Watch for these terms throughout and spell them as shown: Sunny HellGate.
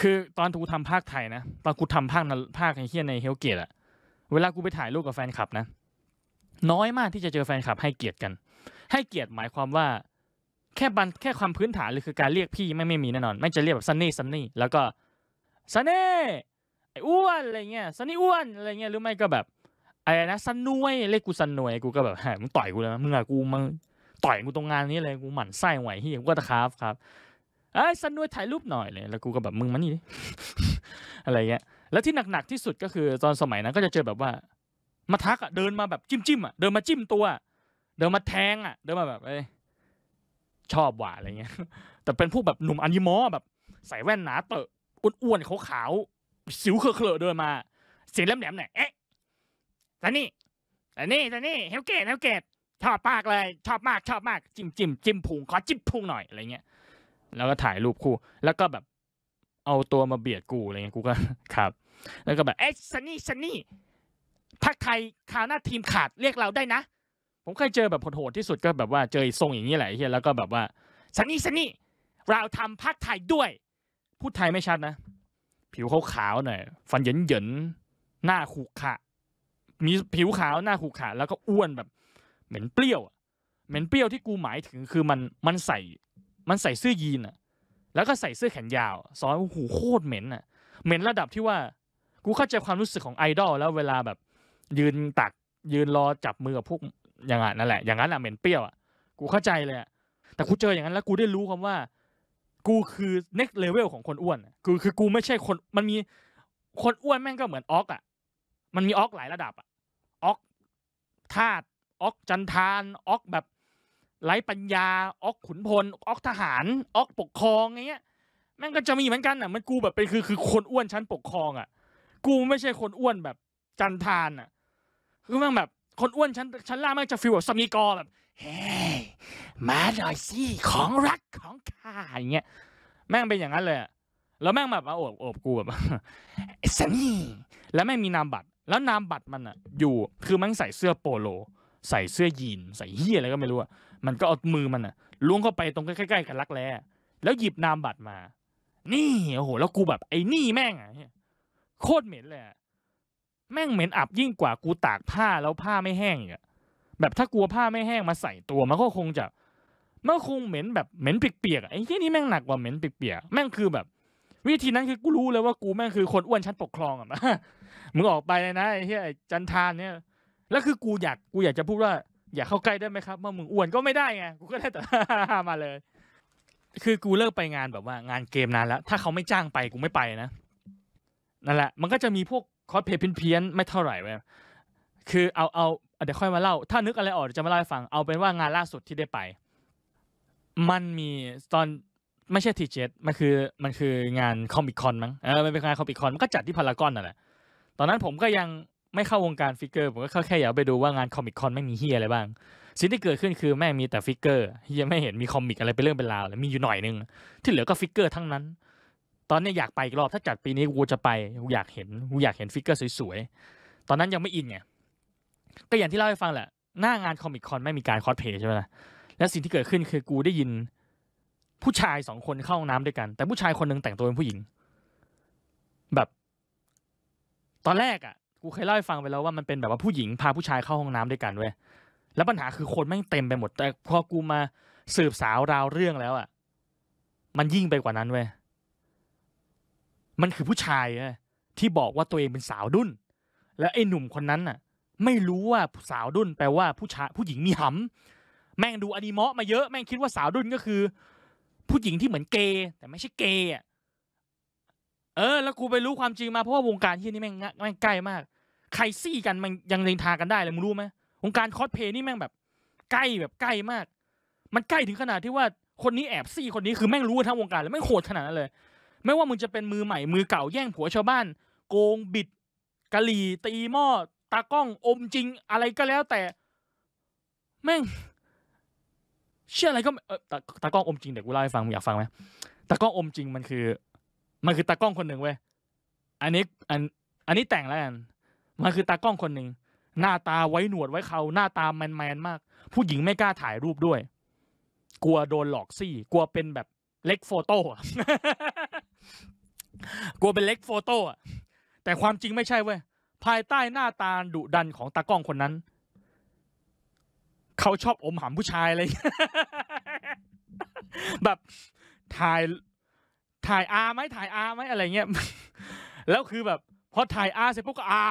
คือตอนกูทำภาคไทยนะตอนกูทำภาคไอ้เหี้ยในเฮลเกตอะเวลากูไปถ่ายรูปกับแฟนคลับนะน้อยมากที่จะเจอแฟนคลับให้เกียรติกันให้เกียรติหมายความว่าแค่ความพื้นฐานเลยคือการเรียกพี่ไม่มีแน่นอนไม่จะเรียกแบบซันนี่ซันนี่แล้วก็ซันนี่ไอ้อ้วนอะไรเงี้ยซันนี่อ้วนอะไรเงี้ยหรือไม่ก็แบบไอ้นะซันนวยเรียกกูซันนวยกูก็แบบฮะมึงต่อยกูเลยมึงอะกูมึงต่อยกูตรงงานนี้เลยกูหมั่นไส้ไหวเฮียกูก็ตะครับครับไอ้ซันนวยถ่ายรูปหน่อยเลยแล้วกูก็แบบมึงมานี่ดิอะไรเงี้ยแล้วที่หนักๆที่สุดก็คือตอนสมัยนั้นก็จะเจอแบบว่ามาทักอะเดินมาแบบจิ้มอะเดินมาจิ้มตัวเดินมาแทงอะเดินมาแบบไอ้ชอบหวานอะไรเงี้ยแต่เป็นพวกแบบหนุ่มอันยิมอแบบใส่แว่นหนาเตอะอ้วนๆขาวๆสิวเคลอะเดินมาเสียงแหลมๆเนี่ยเอ๊ะแต่นี่เฮลเกตชอบมากเลยชอบมากจิ้มพุงขอจิ้มพุงหน่อยอะไรเงี้ยแล้วก็ถ่ายรูปคู่แล้วก็แบบเอาตัวมาเบียดกูอะไรเงี้ยกูก็ครับแล้วก็แบบเอ๊ะซันนี่ภาคไทยคราวหน้าทีมขาดเรียกเราได้นะผมเคยเจอแบบโหดที่สุดก็แบบว่าเจอทรงอย่างนี้แหละเฮียแล้วก็แบบว่าซันนี่เราทำภาคไทยด้วยพูดไทยไม่ชัดนะผิวขาวๆหน่อยฟันเหยินหน้าขรุขระมีผิวขาวหน้าขรุขระแล้วก็อ้วนแบบเหม็นเปรี้ยวที่กูหมายถึงคือมันใส่เสื้อยีนอ่ะแล้วก็ใส่เสื้อแขนยาวซ้อนหูโคตรเหม็นอ่ะเหม็นระดับที่ว่ากูเข้าใจความรู้สึกของไอดอลแล้วเวลาแบบยืนรอจับมือกับพวกอย่างนั้นแหละอย่างนั้นแหละเหม็นเปรี้ยวอ่ะกูเข้าใจเลยอ่ะแต่กูเจออย่างนั้นแล้วกูได้รู้คำว่ากูคือ next level ของคนอ้วนคือกูไม่ใช่คนมันมีคนอ้วนแม่งก็เหมือนออกอ่ะมันมีออกหลายระดับอ่ะออกธาตุออกจันทานออกแบบไร้ปัญญาออกขุนพลออกทหารออกปกครองอย่างเงี้ยแม่งก็จะมีเหมือนกันอ่ะมันกูแบบเป็นคือคนอ้วนชั้นปกครองอ่ะกูไม่ใช่คนอ้วนแบบจันทานอ่ะคือแม่งแบบคนอ้วนชั้นล่างมันจะฟีลแบบสมีกอแบบเฮ้ยมาหน่อยสิของรักของข้าอย่างเงี้ยแม่งเป็นอย่างนั้นเลยแล้วแม่งแบบมาโอบกูแบบซันนี่แล้วแม่งมีนามบัตรแล้วนามบัตรมันอ่ะอยู่คือมันใส่เสื้อโปโลใส่เสื้อยีนใส่เหี้ยอะไรก็ไม่รู้อ่ะมันก็เอามือมันอ่ะล้วงเข้าไปตรงใกล้ๆกับรักแร้แล้วหยิบนามบัตรมานี่โอ้โหแล้วกูแบบไอ้นี่แม่งอ่ะโคตรเหม็นเลยแม่งเหม็นอับยิ่งกว่ากูตากผ้าแล้วผ้าไม่แห้งอีกอะแบบถ้ากลัวผ้าไม่แห้งมาใส่ตัวมันก็คงจะมันคงเหม็นแบบเหม็นเปียกๆไอ้ที่นี่แม่งหนักกว่าเหม็นเปียกๆแม่งคือแบบวิธีนั้นคือกูรู้เลยว่ากูแม่งคือคนอ้วนชั้นปกครองอะมึงออกไปเลยนะไอ้ที่จันทานเนี่ยแล้วคือกูอยากจะพูดว่าอยากเข้าใกล้ได้ไหมครับเมื่อมึงอ้วนก็ไม่ได้ไงกูก็ได้แต่ มาเลยคือกูเลิกไปงานแบบว่างานเกมนานแล้วถ้าเขาไม่จ้างไปกูไม่ไปนะนั่นแหละมันก็จะมีพวกคอสเพลย์เพี้ยนๆไม่เท่าไหร่เว้ยคือเอาเดี๋ยวค่อยมาเล่าถ้านึกอะไรออกจะมาเล่าให้ฟังเอาเป็นว่างานล่าสุดที่ได้ไปมันมีตอนไม่ใช่ทีเจสมันคืองานคอมิคคอนมั้งมันเป็นงานคอมิคคอนมันก็จัดที่พารากอนนั่นแหละตอนนั้นผมก็ยังไม่เข้าวงการฟิกเกอร์ผมก็แค่อยากไปดูว่างานคอมิคคอนไม่มีเฮียอะไรบ้างสิ่งที่เกิดขึ้นคือแม่มีแต่ฟิกเกอร์ยังไม่เห็นมีคอมิกอะไรเป็นเรื่องเป็นราวเลยมีอยู่หน่อยนึงที่เหลือก็ฟิกเกอร์ทั้งนั้นตอนนี้อยากไปอีกรอบถ้าจัดปีนี้กูจะไปกูอยากเห็นฟิกเกอร์สวยๆตอนนั้นยังไม่อินไงก็อย่างที่เล่าให้ฟังแหละหน้างานคอมิคคอนไม่มีการคอสเพย์ใช่ไหมล่ะและสิ่งที่เกิดขึ้นคือกูได้ยินผู้ชายสองคนเข้าห้องน้ำด้วยกันแต่ผู้ชายคนนึงแต่งตัวเป็นผู้หญิงแบบตอนแรกอ่ะกูเคยเล่าให้ฟังไปแล้วว่ามันเป็นแบบว่าผู้หญิงพาผู้ชายเข้าห้องน้ำด้วยกันเว้ยแล้วปัญหาคือคนแม่งเต็มไปหมดแต่พอกูมาสืบสาวราวเรื่องแล้วอ่ะมันยิ่งไปกว่านั้นเว้ยมันคือผู้ชายที่บอกว่าตัวเองเป็นสาวดุ้นแล้วไอ้หนุ่มคนนั้นน่ะไม่รู้ว่าสาวดุ้นแปลว่าผู้หญิงมีหำแม่งดูอนิเมะมาเยอะแม่งคิดว่าสาวดุ้นก็คือผู้หญิงที่เหมือนเกย์แต่ไม่ใช่เกย์อ่ะแล้วกูไปรู้ความจริงมาเพราะว่าวงการที่นี่แม่งใกล้มากใครซี่กันมันยังเลงทากันได้เลยมึงรู้ไหมวงการคอสเพย์นี่แม่งแบบใกล้มากมันใกล้ถึงขนาดที่ว่าคนนี้แอบซี่คนนี้คือแม่งรู้ทั้งวงการเลยแม่งโหดขนาดนั้นเลยไม่ว่ามึงจะเป็นมือใหม่มือเก่าแย่งผัวชาวบ้านโกงบิดกะหรี่ตีหม้อตากล้องอมจริงอะไรก็แล้วแต่แม่งเชื่ออะไรก็ตากล้องอมจริงเดี๋ยวกูเล่าให้ฟังมึงอยากฟังไหมตากล้องอมจริงมันคือตากล้องคนหนึ่งเว้ยอันนี้แต่งแล้วกันมันคือตากล้องคนหนึ่งหน้าตาไว้หนวดไว้เขาหน้าตาแมนมากผู้หญิงไม่กล้าถ่ายรูปด้วยกลัวโดนหลอกซี่กลัวเป็นแบบเล็กโฟโต้ กลัวเป็นเล็กโฟโต้อะแต่ความจริงไม่ใช่เว้ยภายใต้หน้าตาดุดันของตากล้องคนนั้นเขาชอบอมหำผู้ชายอะไรแบบถ่ายอาไหมถ่ายอาไหมอะไรเงี้ยแล้วคือแบบพอถ่ายอาเสร็จปุ๊บก็อา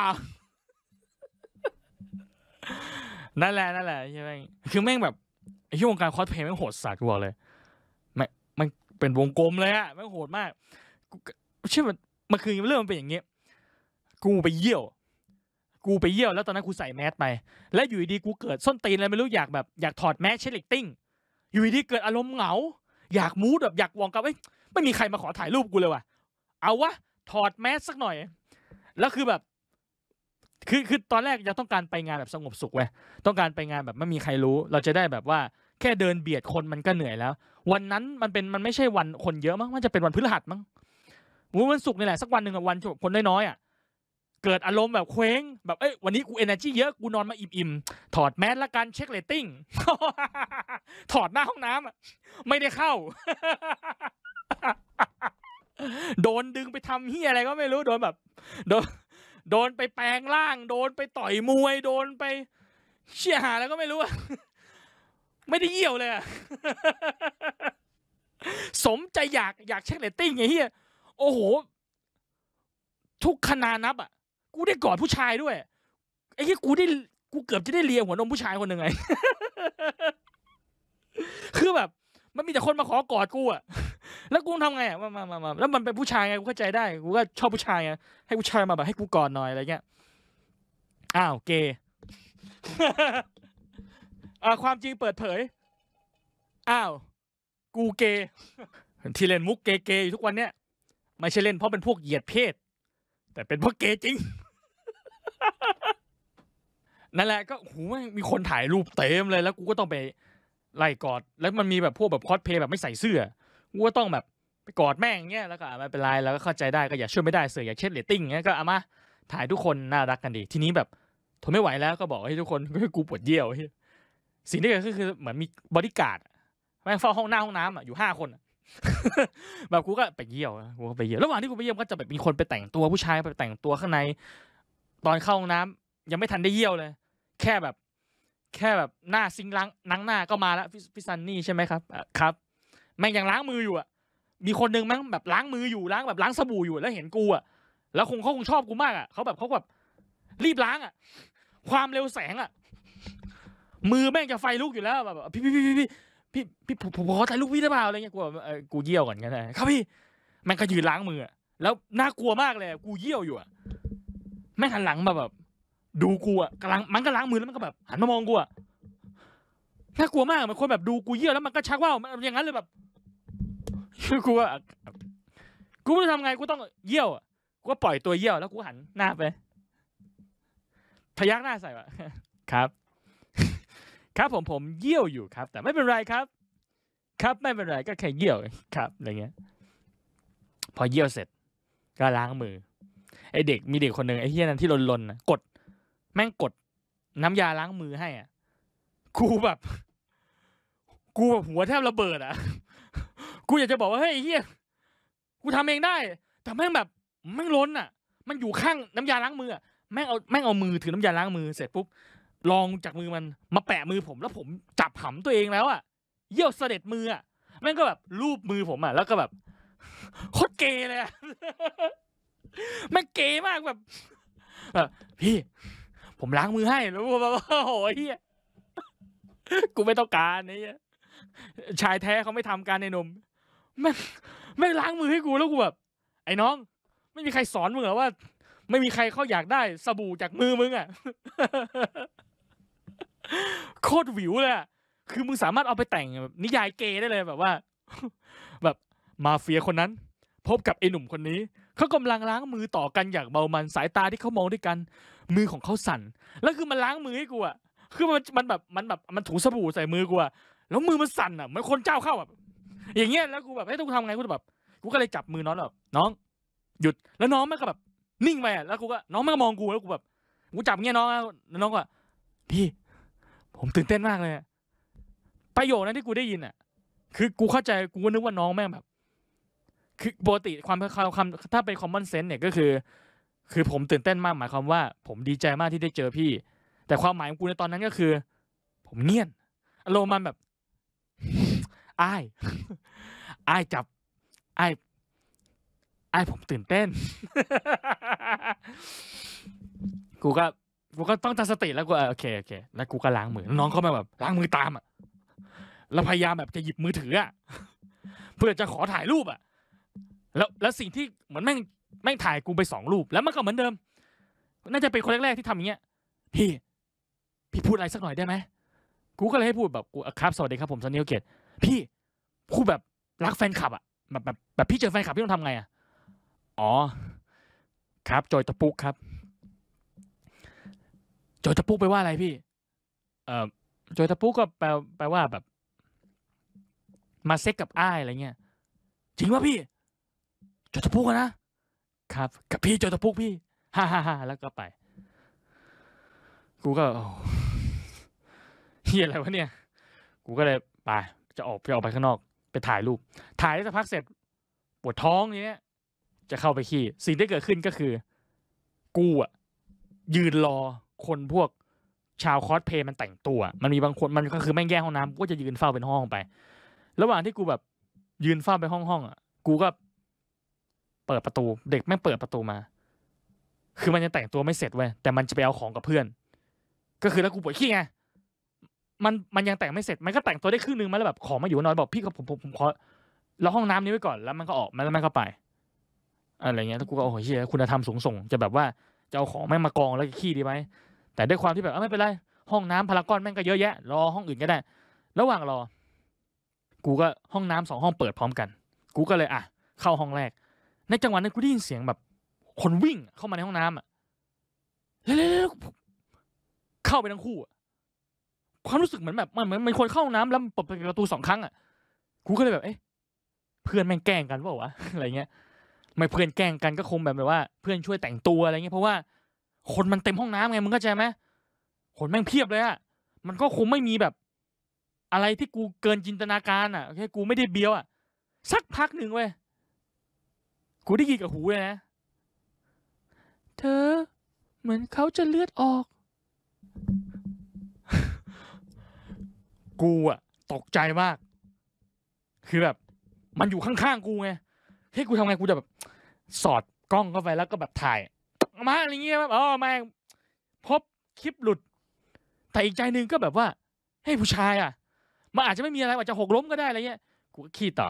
นั่นแหละใช่ไหมคือแม่งแบบไอ้วงการคอสเพลย์แม่งโหดสัตว์กว่าเลยมันเป็นวงกลมเลยอะแม่งโหดมากเชื่อมันคือเรื่องมันเป็นอย่างเงี้ยกูไปเยี่ยวแล้วตอนนั้นกูใส่แมสไปแล้วอยู่ดีกูเกิดส้นตีนอะไรไม่รู้อยากแบบอยากถอดแมสเชลิกติ้งอยู่ดีเกิดอารมณ์เหงาอยากมูดแบบอยากวองกับไม่มีใครมาขอถ่ายรูปกูเลยว่ะเอาวะถอดแมสสักหน่อยแล้วคือแบบคือตอนแรกยังต้องการไปงานแบบสงบสุขเว้ยต้องการไปงานแบบไม่มีใครรู้เราจะได้แบบว่าแค่เดินเบียดคนมันก็เหนื่อยแล้ววันนั้นมันไม่ใช่วันคนเยอะมั้งมันจะเป็นวันพฤหัสมั้งวันศุกร์นี่แหละสักวันหนึ่งวันคนน้อยๆอ่ะเกิดอารมณ์แบบเคว้งแบบวันนี้กู energy เยอะกูนอนมาอิ่มๆถอดแมสละกันเช็คเรตติ้งถอดหน้าห้องน้ำอ่ะไม่ได้เข้า โดนดึงไปทำเหี้ยอะไรก็ไม่รู้โดนแบบโดนไปแปลงร่างโดนไปต่อยมวยโดนไปเชี่ยหาแล้วก็ไม่รู้ ไม่ได้เยี่ยวเลย สมใจอยากเช็คเรตติ้งไงเหี้ยโอ้โหทุกขนานับอ่ะกูได้กอดผู้ชายด้วยไอ้ที่กูเกือบจะได้เลียหัวนมผู้ชายคนหนึ่งไง คือแบบมันมีแต่คนมาขอกอดกูอ่ะแล้วกูทำไงอ่ะมาแล้วมันเป็นผู้ชายไงกูเข้าใจได้กูก็ชอบผู้ชายไงให้ผู้ชายมาแบบให้กูกอดหน่อยอะไรเงี้ยอ้าวเกย์ ความจริงเปิดเผยอ้าวกูเกย์ ที่เล่นมุกเกย์อยู่ทุกวันเนี้ยไม่ใช่เล่นเพราะเป็นพวกเหยียดเพศแต่เป็นพวกเกย์จริง นั่นแหละก็หูมีคนถ่ายรูปเต็มเลยแล้วกูก็ต้องไปไล่กอดแล้วมันมีแบบพวกแบบคอสเพลย์แบบไม่ใส่เสื้อกูก็ต้องแบบไปกอดแม่งเงี้ยแล้วก็ไม่เป็นไรแล้วก็เข้าใจได้ก็อย่าช่วยไม่ได้เสืออย่าเช็ดเรตติ้งเงี้ยก็เอามาถ่ายทุกคนน่ารักกันดีทีนี้แบบทนไม่ไหวแล้วก็บอกให้ทุกคนกูปวดเยี่ยวสิ่งที่เกิดขึ้นคือเหมือนมีบอดี้การ์ดแม่งเฝ้าห้องน้ำอ่ะอยู่5 คนแบบกูก็ไปเยี่ยวระหว่างที่กูไปเยี่ยวก็จะแบบมีคนไปแต่งตัวผู้ชายไปแต่งตัวข้างในตอนเข้าห้องน้ำยังไม่ทันได้เยี่ยวเลยแค่แบบหน้าซิงล้างหน้าก็มาแล้วพี่ซันนี่ใช่ไหมครับครับแม่งยังล้างมืออยู่อ่ะมีคนนึงแม่งแบบล้างมืออยู่ล้างแบบล้างสบู่อยู่แล้วเห็นกูอ่ะแล้วเขาคงชอบกูมากอ่ะเขาแบบรีบล้างอ่ะความเร็วแสงอ่ะมือแม่งจะไฟลุกอยู่แล้วแบบพี่ผมขอถ่ายรูปพี่ได้เปล่าอะไรเงี้ยกูเยี่ยวก่อนกันนะครับพี่แม่งก็ยืนล้างมือแล้วน่ากลัวมากเลยกูเยี่ยวอยู่อ่ะแม่งหันหลังมาแบบดูกูอ่ะกำลังมันก็ล้างมือแล้วมันก็แบบหันมามองกูอ่ะน่ากลัวมากมันคนแบบดูกูเยี่ยวแล้วมันก็ชักว่าวอย่างนั้นเลยแบบกูว่ากูไม่รู้ทำไงกูต้องเยี่ยวกูก็ปล่อยตัวเยี่ยวแล้วกูหันหน้าไปพยักหน้าใส่ว่ะครับครับผมเยี่ยวอยู่ครับแต่ไม่เป็นไรครับไม่เป็นไรก็แค่เยี่ยวครับอะไรเงี้ยพอเยี่ยวเสร็จก็ล้างมือไอเด็กมีเด็กคนหนึ่งไอเฮียนั้นที่ลนนะกดแม่งกดน้ำยาล้างมือให้อ่ะกูแบบหัวแทบระเบิดอ่ะกูอยากจะบอกว่าเฮ้ยไอเฮียกูทำเองได้แต่แม่งแบบแม่งล้นอ่ะมันอยู่ข้างน้ำยาล้างมือแม่งเอามือถือน้ำยาล้างมือเสร็จปุ๊บลองจากมือมันมาแปะมือผมแล้วผมจับหำตัวเองแล้วอ่ะเยี่ยวเสด็จมืออ่ะแม่งก็แบบลูบมือผมอ่ะแล้วก็แบบโคตรเกย์เลยแม่งเกย์มากแบบพี่ผมล้างมือให้แล้วแบบโอ้โหเฮียกูไม่ต้องการนี่ชายแท้เขาไม่ทำการในนมแม่งล้างมือให้กูแล้วกูแบบไอ้น้องไม่มีใครสอนมึงหรอว่าไม่มีใครเขาอยากได้สบู่จากมือมึงอ่ะโคตรวิวเลยคือมึงสามารถเอาไปแต่งแบบนิยายเกย์ได้เลยแบบว่าแบบมาเฟียคนนั้นพบกับไอ้หนุ่มคนนี้เขากำลังล้างมือต่อกันอย่างเบามันสายตาที่เขามองด้วยกันมือของเขาสั่นแล้วคือมันล้างมือให้กูอ่ะคือมันถูสบู่ใส่มือกูอ่ะแล้วมือมันสั่นอ่ะเหมือนคนเจ้าเข้าแบบอย่างเงี้ยแล้วกูแบบให้ต้องทำไงกูแบบกูก็เลยจับมือน้องแบบน้องหยุดแล้วน้องมันก็แบบนิ่งไปอ่ะแล้วกูก็น้องมันก็มองกูแล้วกูแบบกูจับเงี้ยน้องน้องก็พี่ผมตื่นเต้นมากเลยประโยคนั้นที่กูได้ยินอ่ะคือกูเข้าใจกูนึกว่าน้องแม่งแบบ คือปกติความถ้าเป็น common sense เนี่ยก็คือผมตื่นเต้นมากหมายความว่าผมดีใจมากที่ได้เจอพี่แต่ความหมายของกูในตอนนั้นก็คือผมเงียบอารมณ์มันแบบอ้ายจับอ้ายผมตื่นเต้น กูก็ต้องตั้งสติแล้วกูโอเคแล้วกูก็ล้างมือน้องเข้ามาแบบล้างมือตามอ่ะแล้วพยายามแบบจะหยิบมือถืออ่ะเพื่อจะขอถ่ายรูปอ่ะแล้วสิ่งที่เหมือนแม่งถ่ายกูไป2 รูปแล้วมันก็เหมือนเดิมน่าจะเป็นคนแรกๆที่ทำอย่างเงี้ยพี่พูดอะไรสักหน่อยได้ไหมกูก็เลยให้พูดแบบกูครับสวัสดีครับผมซันนี่โอเคพี่พูดแบบรักแฟนคลับอ่ะแบบพี่เจอแฟนคลับพี่ต้องทำไงอ่ะอ๋อครับจอยตะปุกครับจอยตะปุกไปว่าอะไรพี่จอยตะปุกก็แปลว่าแบบมาเซ็กกับอ้ายอะไรเงี้ยจริงป่ะพี่จอยตะปุกนะครับกับพี่จอยตะปุกพี่ฮ่าแล้วก็ไปกูก็เฮียอะไรวะเนี่ยกูก็เลยไปจะออกไปข้างนอกไปถ่ายรูปถ่ายได้สักพักเสร็จปวดท้องเนี้ยจะเข้าไปขี่สิ่งที่เกิดขึ้นก็คือกูอะยืนรอคนพวกชาวคอสเพย์มันแต่งตัวมันมีบางคนมันก็คือแม่งแย่งห้องน้ำก็จะยืนเฝ้าเป็นห้องไประหว่างที่กูแบบยืนเฝ้าไปห้องอะกูก็เปิดประตูเด็กแม่งเปิดประตูมาคือมันจะแต่งตัวไม่เสร็จเว้ยแต่มันจะไปเอาของกับเพื่อนก็คือแล้วกูปวดขี้ไงมันยังแต่งไม่เสร็จมันก็แต่งตัวได้ครึ่งนึงมาแล้วแบบของมาอยู่น้อยบอกพี่กับผมขอแล้วห้องน้ำนี้ไว้ก่อนแล้วมันก็ออกแล้วมันก็ไปอะไรเงี้ยแล้วกูก็โอ้โหเฮียคุณธรรมสูงส่งจะแบบว่าจะเอาของแม่งมากองแล้วขี้ดีไหมแต่ด้วยความที่แบบไม่เป็นไรห้องน้ำพารากอนแม่งก็เยอะแยะรอห้องอื่นก็ได้ระหว่างรอกูก็ห้องน้ำ2 ห้องเปิดพร้อมกันกูก็เลยเข้าห้องแรกในจังหวะนั้นกูได้ยินเสียงแบบคนวิ่งเข้ามาในห้องน้ำอ่ะแล้วเข้าไปทั้งคู่ความรู้สึกเหมือนแบบมันเหมือนมีคนเข้าห้องน้ำแล้วเปิดประตู2 ครั้งอ่ะกูก็เลยแบบเพื่อนแม่งแกล้งกันเปล่าวะอะไรเงี้ยไม่เพื่อนแกล้งกันก็คงแบบว่าเพื่อนช่วยแต่งตัวอะไรเงี้ยเพราะว่าคนมันเต็มห้องน้ำไงมึงเข้าใจไหมคนแม่งเพียบเลยอ่ะมันก็คงไม่มีแบบอะไรที่กูเกินจินตนาการอ่ะแค่กูไม่ได้เบี้ยวอ่ะสักพักหนึ่งเว้ยกูได้ยินกับหูเลยนะเธอเหมือนเขาจะเลือดออกกูอะตกใจมากคือแบบมันอยู่ข้างๆกูไงเฮ้ยกูทำไงกูจะแบบสอดกล้องเข้าไปแล้วก็แบบถ่ายมาอะไรเงี้ยแบบแม่งพบคลิปหลุดแต่อีกใจหนึ่งก็แบบว่าเฮ้ยผู้ชายอะมันอาจจะไม่มีอะไรอาจจะหกล้มก็ได้อะไรเงี้ยกูก็ขี้ต่อ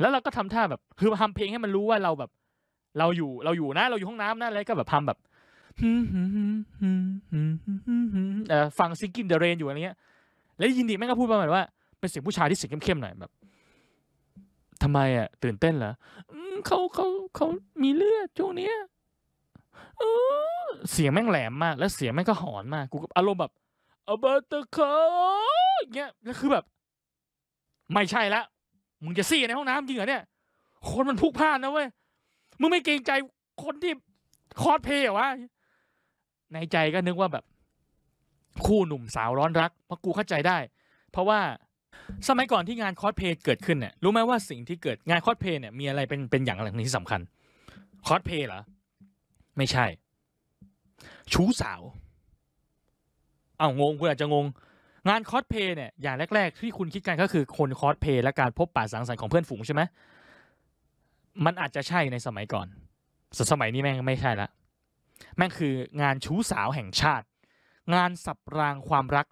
แล้วเราก็ทำท่าแบบคือทำเพลงให้มันรู้ว่าเราแบบเราอยู่นะเราอยู่ห้องน้ำนะอะไรก็แบบทำแบบฟังซิงกิ้งเดอะเรนอยู่อะไรเงี้ยแล้วยินดีแม่งก็พูดประมาณว่าเป็นเสียงผู้ชายที่เสียงเข้มๆหน่อยแบบทำไมอ่ะตื่นเต้นเหรอเขามีเลือดช่วงเนี้ยเสียงแม่งแหลมมากแล้วเสียงแม่งก็หอนมากกูอารมณ์แบบเอาเบอร์เตอร์เขาเงี้ยแล้วคือแบบไม่ใช่ละมึงจะซี่ในห้องน้ำจริงเหรอเนี่ยคนมันพลุกพล่านนะเว้ยมึงไม่เกรงใจคนที่คอสเพลย์เหรอวะในใจก็นึกว่าแบบคู่หนุ่มสาวร้อนรักเพราะกูเข้าใจได้เพราะว่าสมัยก่อนที่งานคอสเพลย์เกิดขึ้นเนี่ยรู้ไหมว่าสิ่งที่เกิดงานคอสเพลย์เนี่ยมีอะไรเป็นอย่างหนึ่งที่สำคัญคอสเพลย์เหรอไม่ใช่ชู้สาวงงคุณอาจจะงงงานคอสเพลย์เนี่ยอย่างแรกๆที่คุณคิดกันก็คือคนคอสเพลย์และการพบปะสังสรรค์ของเพื่อนฝูงใช่ไหมมันอาจจะใช่ในสมัยก่อนแต่สมัยนี้แม่งไม่ใช่ละแม่งคืองานชู้สาวแห่งชาติงานสับรางความรัก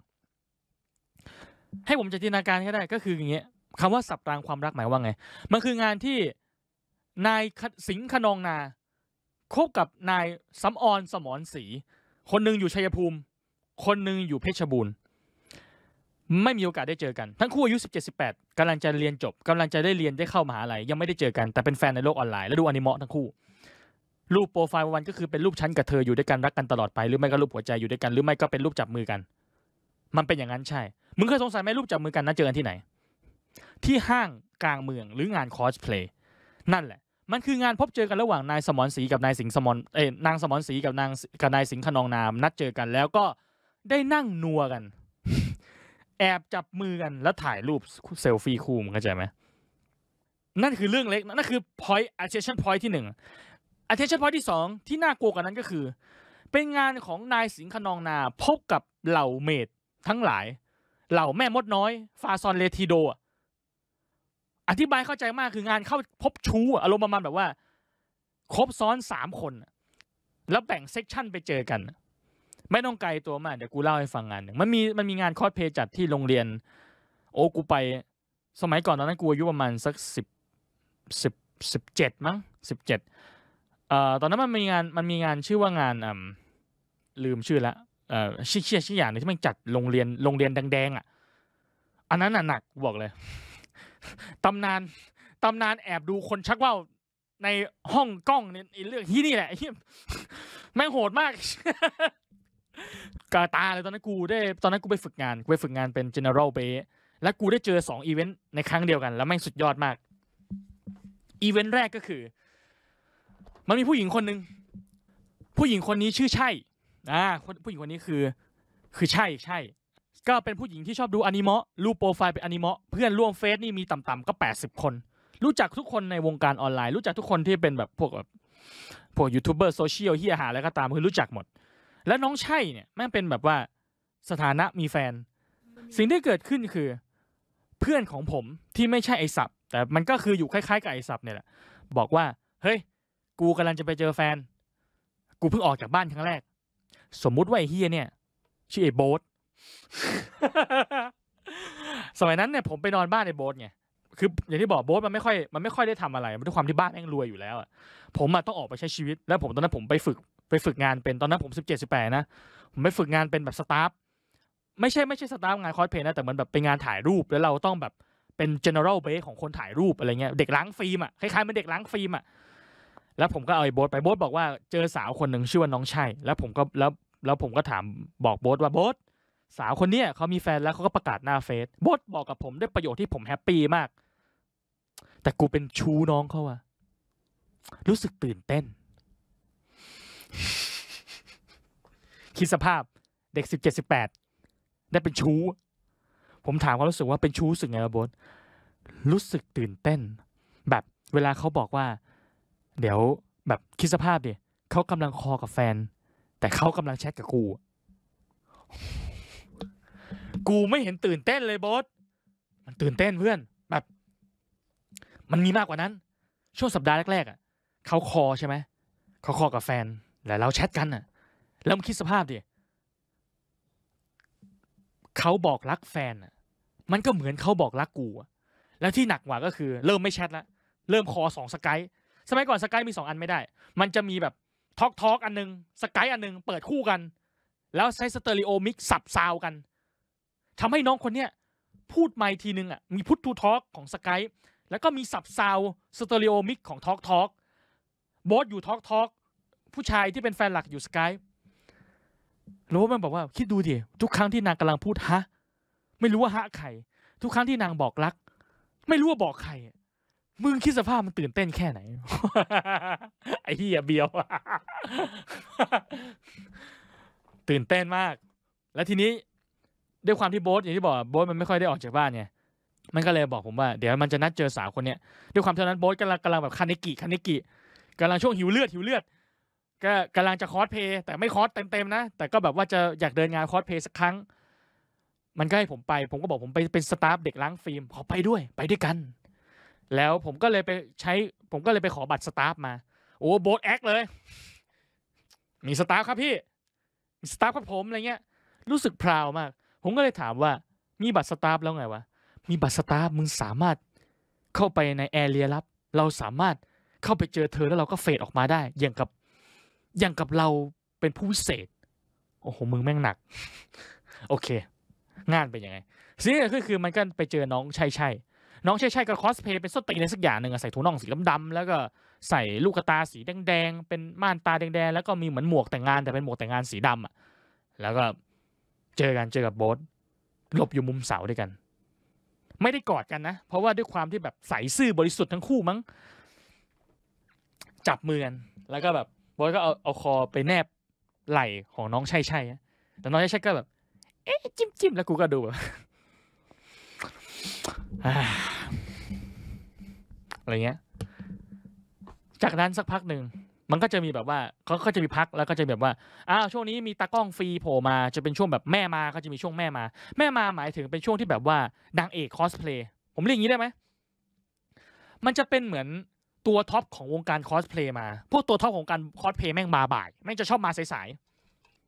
ให้ผมจินตนาการก็ได้ก็คืออย่างเงี้ยคำว่าสับรางความรักหมายว่าไงมันคืองานที่นายสิงห์ขนองนาคบกับนายสำออนสมรศรีคนหนึ่งอยู่ชัยภูมิคนหนึ่งอยู่เพชรบูรณ์ไม่มีโอกาสได้เจอกันทั้งคู่อายุ17-18กำลังจะเรียนจบกำลังจะได้เรียนได้เข้ามหาลัยยังไม่ได้เจอกันแต่เป็นแฟนในโลกออนไลน์แล้วดูอนิเมะทั้งคู่รูปโปรไฟล์วันก็คือเป็นรูปชั้นกับเธออยู่ด้วยกันรักกันตลอดไปหรือไม่ก็รูปหัวใจอยู่ด้วยกันหรือไม่ก็เป็นรูปจับมือกันมันเป็นอย่างนั้นใช่มึงเคยสงสัยไหมรูปจับมือกันนั้นเจอกันที่ไหนที่ห้างกลางเมืองหรืองานคอสเพลย์นั่นแหละมันคืองานพบเจอกันระหว่างนายสมรศรีกับนายสิงห์สมรนางสมรศรีกับนายสิงห์ขนองนามนัดเจอกันแล้วก็ได้นั่งนัวกันแอบจับมือกันแล้วถ่ายรูปเซลฟี่คู่มึงเข้าใจไหม นั่นคือเรื่องเล็กนั่นคือ point attention point ที่หนึ่ง attention point ที่สองที่น่ากลัวกว่านั้นก็คือเป็นงานของนายสิงห์ขนองนาพบกับเหล่าเมดทั้งหลายเหล่าแม่มดน้อยฟาซอนเลทิโดอธิบายเข้าใจมากคืองานเข้าพบชู้อารมณ์ประมาณแบบว่าครบซ้อน3คนแล้วแบ่งเซกชันไปเจอกันไม่ต้องไกลตัวมากเดี๋ยวกูเล่าให้ฟังงานหนึ่งมันมีงานคอสเพลย์จัดที่โรงเรียนโอ้กูไปสมัยก่อนตอนนั้นกูอายุประมาณสัก17มั้ง17ตอนนั้นมันมีงานชื่อว่างานลืมชื่อละชื่ออย่างนึงที่มันจัดโรงเรียนแดงๆอ่ะอันนั้นหนักบอกเลยตำนานแอบดูคนชักว่าวในห้องกล้องเนี่ยเรื่องที่นี่แหละแม่งโหดมากกาตาเลยตอนนั้นกูไปฝึกงานเป็น general bay และกูได้เจอ2อีเวนต์ในครั้งเดียวกันแล้วแม่งสุดยอดมากอีเวนต์แรกก็คือมันมีผู้หญิงคนหนึ่งผู้หญิงคนนี้ชื่อใช่ผู้หญิงคนนี้คือใช่ก็เป็นผู้หญิงที่ชอบดูอนิเมะรูปโปรไฟล์เป็นอนิเมะเพื่อนร่วมเฟซนี่มีต่ำๆก็80คนรู้จักทุกคนในวงการออนไลน์รู้จักทุกคนที่เป็นแบบพวกยูทูบเบอร์โซเชียลเฮียหาอะไรก็ตามคือรู้จักหมดแล้วน้องใช่เนี่ยแม่งเป็นแบบว่าสถานะมีแฟนสิ่งที่เกิดขึ้นคือเพื่อนของผมที่ไม่ใช่ไอศัพท์แต่มันก็คืออยู่คล้ายๆกับไอศัพท์เนี่ยแหละบอกว่าเฮ้ยกูกำลังจะไปเจอแฟนกูเพิ่งออกจากบ้านครั้งแรกสมมุติว่าไอเฮียเนี่ยชื่อไอโบ๊ทสมัยนั้นเนี่ยผมไปนอนบ้านไอโบ๊ทไงคืออย่างที่บอกโบ๊ทมันไม่ค่อยได้ทำอะไรด้วยความที่บ้านแม่งรวยอยู่แล้วอ่ะผมอ่ะต้องออกไปใช้ชีวิตแล้วผมตอนนั้นผมไปฝึกงานเป็นตอนนั้นผม17-18นะผมไปฝึกงานเป็นแบบสตาฟไม่ใช่สตาฟงานคอสเพลย์นะแต่มันแบบเป็นงานถ่ายรูปแล้วเราต้องแบบเป็น general base ของคนถ่ายรูปอะไรเงี้ยเด็กล้างฟิล์มอ่ะคล้ายๆเป็นเด็กล้างฟิล์มอ่ะแล้วผมก็เอาไอ้โบ๊ทไปโบ๊ทบอกว่าเจอสาวคนหนึ่งชื่อว่าน้องชัยแล้วผมก็ถามบอกโบ๊ทว่าโบ๊ทสาวคนนี้เขามีแฟนแล้วเขาก็ประกาศหน้าเฟซโบ๊ทบอกกับผมด้วยประโยคที่ผมแฮปปี้มากแต่กูเป็นชู้น้องเขาอะรู้สึกตื่นเต้นคิดสภาพเด็ก17-18ได้เป็นชู้ผมถามเขารู้สึกว่าเป็นชู้สึกไงวะโบ๊ทรู้สึกตื่นเต้นแบบเวลาเขาบอกว่าเดี๋ยวแบบคิดสภาพดิเขากำลังคอกับแฟนแต่เขากำลังแชทกับกูไม่เห็นตื่นเต้นเลยโบ๊ทมันตื่นเต้นเพื่อนแบบมันมีมากกว่านั้นช่วงสัปดาห์แรกๆอ่ะเขาคอใช่ไหมเขาคอกับแฟนแล้วเราแชทกันอ่ะแล้วคิดสภาพดิเขาบอกรักแฟนอ่ะมันก็เหมือนเขาบอกรักกูแล้วที่หนักกว่าก็คือเริ่มไม่แชทละเริ่มคอ2สกายสมัยก่อนสกายมี2อันไม่ได้มันจะมีแบบทอล์กอันนึงสกายอันนึงเปิดคู่กันแล้วใช้สเตอริโอมิกสับซาวกันทำให้น้องคนเนี้ยพูดไมค์ทีนึงอ่ะมีพุททูทอล์กของสกายแล้วก็มีสับซาวสเตอริโอมิกของทอล์กโบสอยู่ทอล์กผู้ชายที่เป็นแฟนหลักอยู่สกายแล้วมันบอกว่าคิดดูดิทุกครั้งที่นางกำลังพูดฮะไม่รู้ว่าฮะใครทุกครั้งที่นางบอกรักไม่รู้ว่าบอกใครมึงคิดสภาพมันตื่นเต้นแค่ไหน ไอ้เหี้ยเบียว ตื่นเต้นมากแล้วทีนี้ด้วยความที่โบ๊ทอย่างที่บอกโบ๊ทมันไม่ค่อยได้ออกจากบ้านไงมันก็เลยบอกผมว่าเดี๋ยวมันจะนัดเจอสาวคนเนี้ยด้วยความเท่านั้นโบ๊ทกำลังแบบคานิกิกำลังช่วงหิวเลือดก็กำลังจะคอสเพลย์แต่ไม่คอสเต็มๆนะแต่ก็แบบว่าจะอยากเดินงานคอสเพลย์สักครั้งมันก็ให้ผมไปผมก็บอกผมไปเป็นสตาฟเด็กล้างฟิล์มขอไปด้วยกันแล้วผมก็เลยไปขอบัตรสตาฟมาโอ้โบ๊ทแอคเลยมีสตาฟครับพี่มีสตาฟครับผมอะไรเงี้ยรู้สึกพราวมากผมก็เลยถามว่ามีบัตรสตาฟแล้วไงวะมีบัตรสตาฟมึงสามารถเข้าไปในแอเรียลับเราสามารถเข้าไปเจอเธอแล้วเราก็เฟดออกมาได้อย่างกับเราเป็นผู้วิเศษโอ้โหมึงแม่งหนักโอเคงานเป็นยังไงสิ่งที่เกิดขึ้นคือมันก็ไปเจอน้องชัยๆน้องชัยๆก็คอสเพลย์เป็นส้นตีนอะไรสักอย่างหนึ่งใส่ถุงน่องสีดำๆแล้วก็ใส่ลูกตาสีแดงๆเป็นม่านตาแดงๆแล้วก็มีเหมือนหมวกแต่งงานแต่เป็นหมวกแต่งงานสีดำอ่ะแล้วก็เจอกับโบ๊ทหลบอยู่มุมเสาด้วยกันไม่ได้กอดกันนะเพราะว่าด้วยความที่แบบใสซื่อบริสุทธิ์ทั้งคู่มั้งจับมือกันแล้วก็แบบโบ๊ทก็เอาคอไปแนบไหล่ของน้องชัยๆแต่น้องชัยๆก็แบบเอ๊ะจิ้มแล้วกูก็ดูแบบ อะไรเงี้ยจากนั้นสักพักหนึ่งมันก็จะมีแบบว่าเขาก็จะมีพักแล้วก็จะแบบว่าช่วงนี้มีตากล้องฟรีโผล่มาจะเป็นช่วงแบบแม่มาก็จะมีช่วงแม่มาหมายถึงเป็นช่วงที่แบบว่านางเอกคอสเพลย์ผมเรียกอย่างนี้ได้ไหมมันจะเป็นเหมือนตัวท็อปของวงการคอสเพลย์มาพวกตัวท็อปของการคอสเพลย์แม่งมาบ่ายแม่งจะชอบมาสาย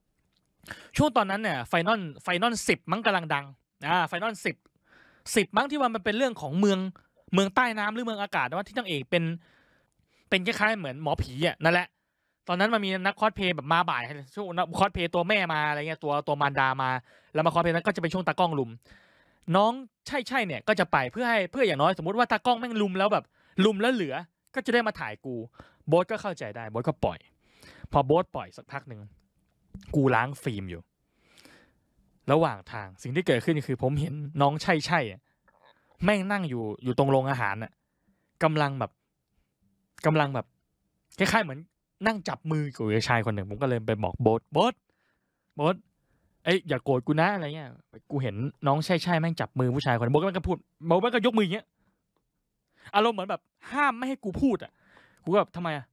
ๆช่วงตอนนั้นเนี่ยไฟนอล 10มั้งกำลังดังไฟนอล10มั้งที่ว่ามันเป็นเรื่องของเมืองใต้น้ำหรือเมืองอากาศว่าที่นางเอกเป็นคล้ายๆเหมือนหมอผีอ่ะนั่นแหละตอนนั้นมันมีนักคอสเพย์แบบมาบ่ายช่วงนักคอสเพย์ตัวแม่มาอะไรเงี้ยตัวมารดามาแล้วมาคอสเพย์นั้นก็จะเป็นช่วงตากล้องลุมน้องใช่เนี่ยก็จะไปเพื่ออย่างน้อยสมมติว่าตากล้องแม่งลุมแล้วแบบลุมแล้วเหลือก็จะได้มาถ่ายกูโบ๊ทก็เข้าใจได้โบ๊ทก็ปล่อยพอโบ๊ทปล่อยสักพักหนึ่งกูล้างฟิล์มอยู่ระหว่างทางสิ่งที่เกิดขึ้นคือผมเห็นน้องใช่แม่งนั่งอยู่ตรงโรงอาหารน่ะกำลังแบบคล้ายๆเหมือนนั่งจับมือกับชายคนหนึ่งผมก็เลยไปบอกโบ๊ทเอ้ยอย่าโกรธกูนะอะไรเงี้ยกูเห็นน้องใช่แม่งจับมือผู้ชายคนโบ๊ทมันก็พูดโบ๊ทมันก็ยกมืออย่างเงี้ยอารมณ์เหมือนแบบห้ามไม่ให้กูพูดอ่ะกูแบบทำไมอ่ะ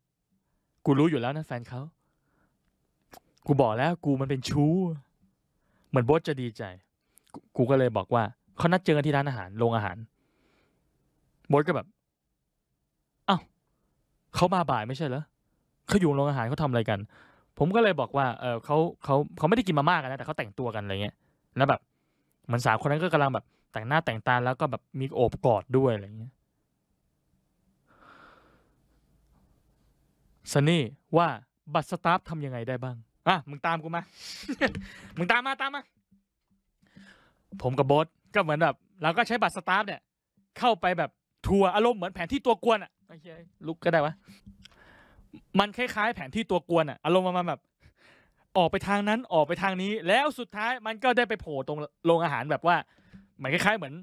กูรู้อยู่แล้วนะแฟนเขากูบอกแล้วกูมันเป็นชู้เหมือนโบ๊ทจะดีใจกูก็เลยบอกว่าเขานัดเจอกันที่ร้านอาหารโรงอาหารโบ๊ทก็แบบอ้าวเขามาบ่ายไม่ใช่เหรอเขาอยู่โรงอาหารเขาทำอะไรกันผมก็เลยบอกว่าเขาไม่ได้กินมาม่ากันนะแต่เขาแต่งตัวกันอะไรเงี้ยแล้วแบบเหมือนสาวคนนั้นก็กำลังแบบแต่งหน้าแต่งตาแล้วก็แบบมีโอบกอดด้วยอะไรเงี้ยซันนี่ว่าบัตรสตาฟทำยังไงได้บ้างมึงตามกูมา มึงตามมาผมกับบอสก็เหมือนแบบเราก็ใช้บัตรสตาฟเนี่ยเข้าไปแบบทัวร์อารมณ์เหมือนแผนที่ตัวกวนอ่ะโอเคลุกก็ได้วะมันคล้ายๆแผนที่ตัวกวนอ่ะอารมณ์มันแบบออกไปทางนั้นออกไปทางนี้แล้วสุดท้ายมันก็ได้ไปโผล่ตรงโรงอาหารแบบว่าเหมือนคล้ายๆเหมือน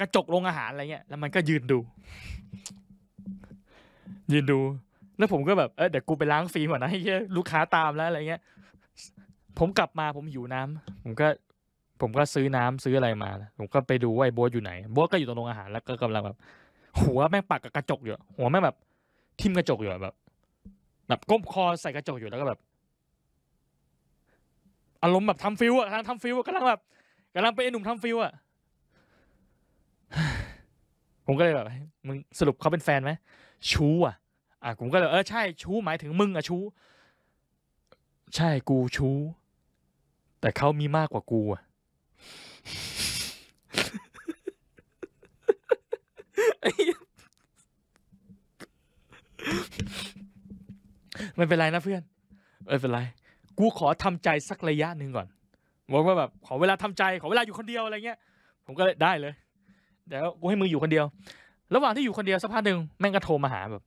กระจกโรงอาหารอะไรเงี้ยแล้วมันก็ยืนดูแล้วผมก็แบบเดี๋ยวกูไปล้างฟิล์มก่อนนะให้ลูกค้าตามแล้วอะไรเงี้ยผมกลับมาผมหิวน้ำผมก็ซื้อน้ำซื้ออะไรมาผมก็ไปดูว่าไอ้โบ๊ทอยู่ไหนโบ๊ทก็อยู่ตรงโรงอาหารแล้วก็กำลังแบบหัวแม่งปักกับกระจกอยู่หัวแม่งแบบทิ่มกระจกอยู่แบบก้มคอใส่กระจกอยู่แล้วก็แบบอารมณ์แบบทำฟิวอะกำลังทำฟิวกำลังเป็นไอ้หนุ่มทำฟิวอะผมก็เลยแบบมึงสรุปเขาเป็นแฟนไหมชู้อะผมก็เลยใช่ชู้หมายถึงมึงอะชู้ใช่กูชู้แต่เขามีมากกว่ากูอะไม่เป็นไรนะเพื่อนไม่เป็นไรกูขอทำใจสักระยะหนึ่งก่อนบอกว่าแบบขอเวลาทำใจขอเวลาอยู่คนเดียวอะไรเงี้ยผมก็ได้เลยเดี๋ยวกูให้มึงอยู่คนเดียวระหว่างที่อยู่คนเดียวสักพักหนึ่งแม่งก็โทรมาหาแบบ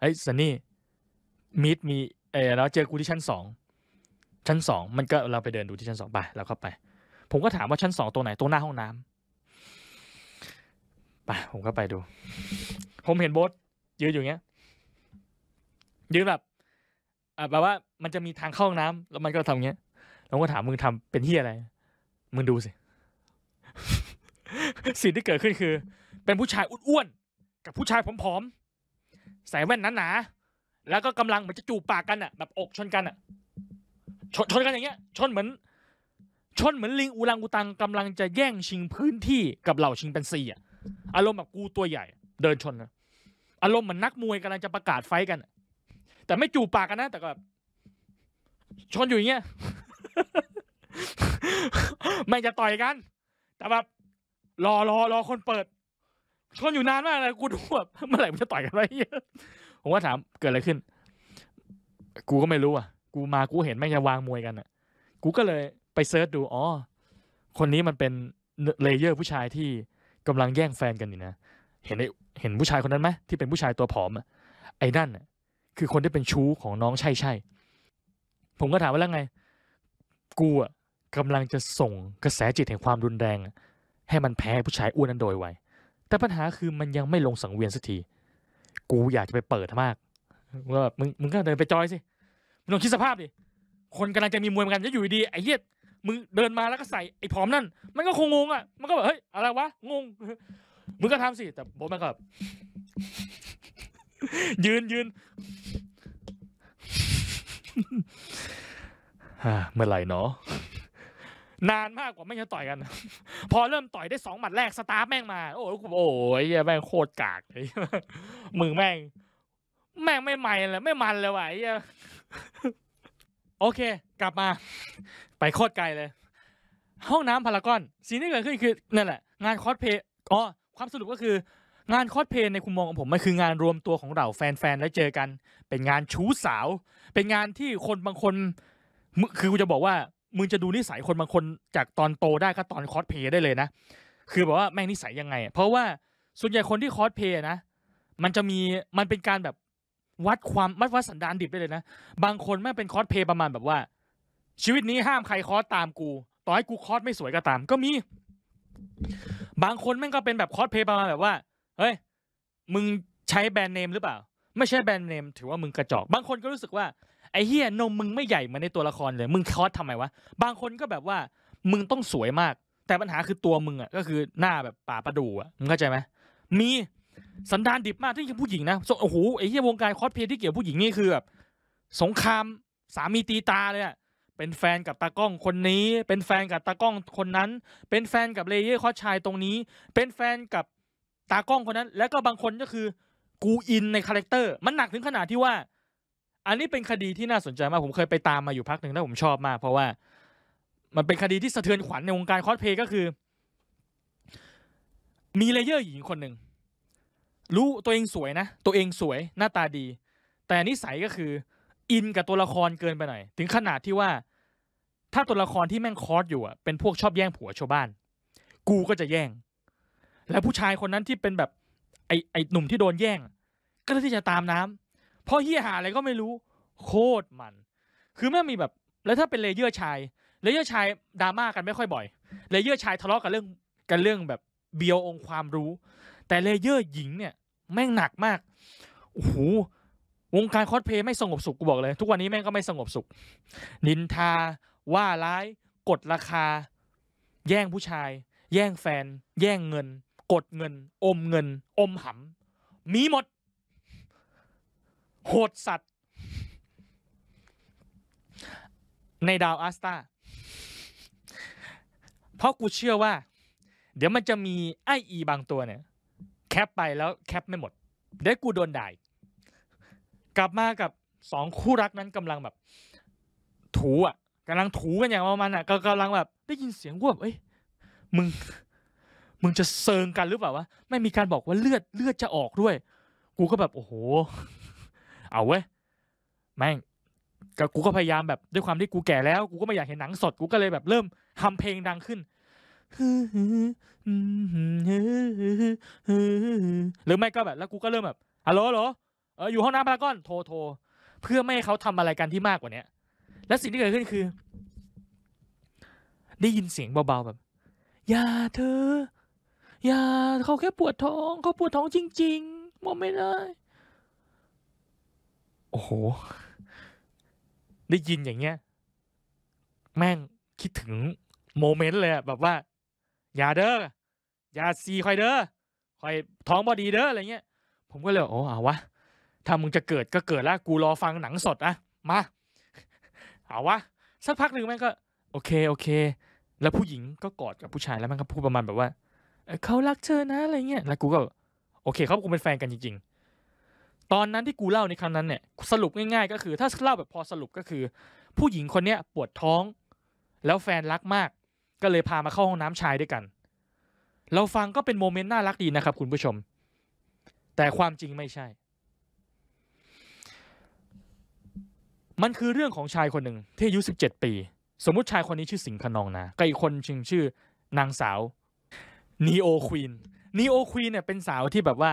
เฮ้ยซันนี่มีดมีแล้วเจอกูที่ชั้น 2มันก็เราไปเดินดูที่ชั้น 2ไปแล้วเข้าไปผมก็ถามว่าชั้น 2ตรงไหนตรงหน้าห้องน้ำไปผมก็ไปดูผมเห็นโบ๊ทยืนอยู่เงี้ยยืนแบบแบบว่ามันจะมีทางเข้าห้องน้ำแล้วมันก็ทำเงี้ยเราก็ถามมึงทำเป็นเหี้ยอะไรมึงดูสิ สิ่งที่เกิดขึ้นคือเป็นผู้ชายอ้วนๆกับผู้ชายผอมๆใส่แว่นหนาๆแล้วก็กำลังเหมือนจะจูบปากกันอ่ะแบบอกชนกันอ่ะชนกันอย่างเงี้ยชนเหมือนลิงอูรังอูตังกำลังจะแย่งชิงพื้นที่กับเหล่าชิงเป็นซีอ่ะอารมณ์แบบกูตัวใหญ่เดินชนนะอารมณ์เหมือนนักมวยกำลังจะประกาศไฟกันแต่ไม่จูบปากกันนะแต่ก็แบบชนอยู่อย่างเงี้ย ไม่จะต่อยกันแต่แบบรอคนเปิดชนอยู่นานมากเลยกูดูแบบเมื่อไหร่มันจะต่อยกันไว้เยอะผมก็ถามเกิดอะไรขึ้นกูก็ไม่รู้อ่ะกูมากูเห็นแม่งจะวางมวยกันอ่ะกูก็เลยไปเซิร์ชดูคนนี้มันเป็นเลเยอร์ผู้ชายที่กำลังแย่งแฟนกันนี่นะเห็นผู้ชายคนนั้นไหมที่เป็นผู้ชายตัวผอมอ่ะไอ้นั่นอ่ะคือคนที่เป็นชู้ของน้องใช่ผมก็ถามว่าแล้วไงกูอ่ะกำลังจะส่งกระแสจิตแห่งความรุนแรงให้มันแพ้ผู้ชายอ้วนนั้นโดยไวแต่ปัญหาคือมันยังไม่ลงสังเวียนสักทีกูอยากจะไปเปิดมากว่าแบบมึงก็เดินไปจอยสิมึงลองคิดสภาพดิคนกำลังจะมีมวยกันจะอยู่ดีไอ้เหี้ยมึงเดินมาแล้วก็ใส่ไอ้ผอมนั่นมันก็คงงงอ่ะมันก็แบบเฮ้ยอะไรวะงงมึงก็ทำสิแต่โบ๊ทมันก็แบบ ยืนเมื่อไหร่เนาะนานมากกว่าไม่จะต่อยกันพอเริ่มต่อยได้2 หมัดแรกสตาร์แม่งมาโอ้โหแม่งโคตรกากเลยมือแม่งไม่ใหม่เลยไม่มันเลยว่ะไอ้โอเคกลับมาไปโคตรไกลเลยห้องน้ำพารากอนสิ่งที่เกิดขึ้นคือนั่นแหละงานคอสเพย์อ๋อความสรุปก็คืองานคอสเพย์ในคุณมองของผมมันคืองานรวมตัวของเราแฟนๆแล้วเจอกันเป็นงานชู้สาวเป็นงานที่คนบางคนคือกูจะบอกว่ามึงจะดูนิสัยคนบางคนจากตอนโตได้ก็ตอนคอสเพย์ได้เลยนะคือแบบว่าแม่งนิสัยยังไงเพราะว่าส่วนใหญ่คนที่คอสเพย์นะมันเป็นการแบบวัดสันดานดิบได้เลยนะบางคนแม่งเป็นคอสเพย์ประมาณแบบว่าชีวิตนี้ห้ามใครคอสตามกูต่อให้กูคอสไม่สวยก็ตามก็มีบางคนแม่งก็เป็นแบบคอสเพย์ประมาณแบบว่าเฮ้ยมึงใช้แบรนด์เนมหรือเปล่าไม่ใช่แบรนด์เนมถือว่ามึงกระจอกบางคนก็รู้สึกว่าไอ้เหี้ยนมมึงไม่ใหญ่เหมือนในตัวละครเลยมึงคอสทำไมวะบางคนก็แบบว่ามึงต้องสวยมากแต่ปัญหาคือตัวมึงอ่ะก็คือหน้าแบบป่าประดู่อ่ะมึงเข้าใจไหมมีสันดานดิบมากที่เกี่ยวกับผู้หญิงนะโอ้โหไอ้เหี้ยวงการคอสเพย์ที่เกี่ยวกับผู้หญิงนี่คือแบบสงครามสามีตีตาเลยอ่ะเป็นแฟนกับตากล้องคนนี้เป็นแฟนกับตากล้องคนนั้นเป็นแฟนกับเลเยอร์คอสชายตรงนี้เป็นแฟนกับตากล้องคนนั้นแล้วก็บางคนก็คือกูอินในคาแรคเตอร์มันหนักถึงขนาดที่ว่าอันนี้เป็นคดีที่น่าสนใจมากผมเคยไปตามมาอยู่พักหนึ่งแล้วผมชอบมากเพราะว่ามันเป็นคดีที่สะเทือนขวัญในวงการคอสเพย์ก็คือมีเลเยอร์หญิงคนหนึ่งรู้ตัวเองสวยนะตัวเองสวยหน้าตาดีแต่นิสัยก็คืออินกับตัวละครเกินไปหน่อยถึงขนาดที่ว่าถ้าตัวละครที่แม่งคอสอยู่อ่ะเป็นพวกชอบแย่งผัวชาวบ้านกูก็จะแย่งแล้วผู้ชายคนนั้นที่เป็นแบบไอ้หนุ่มที่โดนแย่งก็เลยที่จะตามน้ำเพราะเฮียหาอะไรก็ไม่รู้โคตรมันคือแม่มีแบบแล้วถ้าเป็นเลเยอร์ชายดราม่ากันไม่ค่อยบ่อยเลเยอร์ชายทะเลาะกันเรื่องแบบเบียวองความรู้แต่เลเยอร์หญิงเนี่ยแม่งหนักมากโอ้โหวงการคอสเพย์ไม่สงบสุขกูบอกเลยทุกวันนี้แม่งก็ไม่สงบสุขนินทาว่าร้ายกดราคาแย่งผู้ชายแย่งแฟนแย่งเงินกดเงินอมเงินอมหำมีหมดโหดสัตว์ในดาวอัสตาเพราะกูเชื่อว่าเดี๋ยวมันจะมีไออีบางตัวเนี่ยแคปไปแล้วแคปไม่หมดเดี๋ยวกูโดนด่ากลับมากับ2คู่รักนั้นกำลังแบบถูอ่ะกำลังถูกันอย่างประมาณน่ะกำลังแบบได้ยินเสียงว่าเอ้ยมึงจะเซิงกันหรือเปล่าวะไม่มีการบอกว่าเลือดจะออกด้วยกูก็แบบโอ้โหเอาเว้ยแม่งกูก็พยายามแบบด้วยความที่กูแก่แล้วกูก็ไม่อยากเห็นหนังสดกูก็เลยแบบเริ่มทำเพลงดังขึ้นหรือไม่ก็แบบแล้วกูก็เริ่มแบบฮัลโหลอยู่ห้องน้ำพารากอนโทรเพื่อไม่ให้เขาทำอะไรกันที่มากกว่านี้และสิ่งที่เกิดขึ้นคือได้ยินเสียงเบาๆแบบอย่าเธออย่าเขาแค่ปวดท้องเขาปวดท้องจริงๆมองไม่ได้โอ้โหได้ยินอย่างเงี้ยแม่งคิดถึงโมเมนต์เลยแบบว่าอย่าเด้ออย่าซีคอยเด้อคอยท้องบอดีเด้ออะไรเงี้ยผมก็เลยโอ้เอาวะถ้ามึงจะเกิดก็เกิดแล้วกูรอฟังหนังสดอะมาเอาวะสักพักหนึ่งแม่งก็โอเคแล้วผู้หญิงก็กอดกับผู้ชายแล้วมันก็พูดประมาณแบบว่าเขารักเธอนะอะไรเงี้ยแล้วกูก็โอเคเขาคงเป็นแฟนกันจริงๆตอนนั้นที่กูเล่าในครั้งนั้นเนี่ยสรุปง่ายๆก็คือถ้าเล่าแบบพอสรุปก็คือผู้หญิงคนเนี้ยปวดท้องแล้วแฟนรักมากก็เลยพามาเข้าห้องน้ำชายด้วยกันเราฟังก็เป็นโมเมนต์น่ารักดีนะครับคุณผู้ชมแต่ความจริงไม่ใช่มันคือเรื่องของชายคนหนึ่งที่อายุ17ปีสมมุติชายคนนี้ชื่อสิงห์ขนองนะก็อีกคนชื่อนางสาวนีโอควีนเนี่ยเป็นสาวที่แบบว่า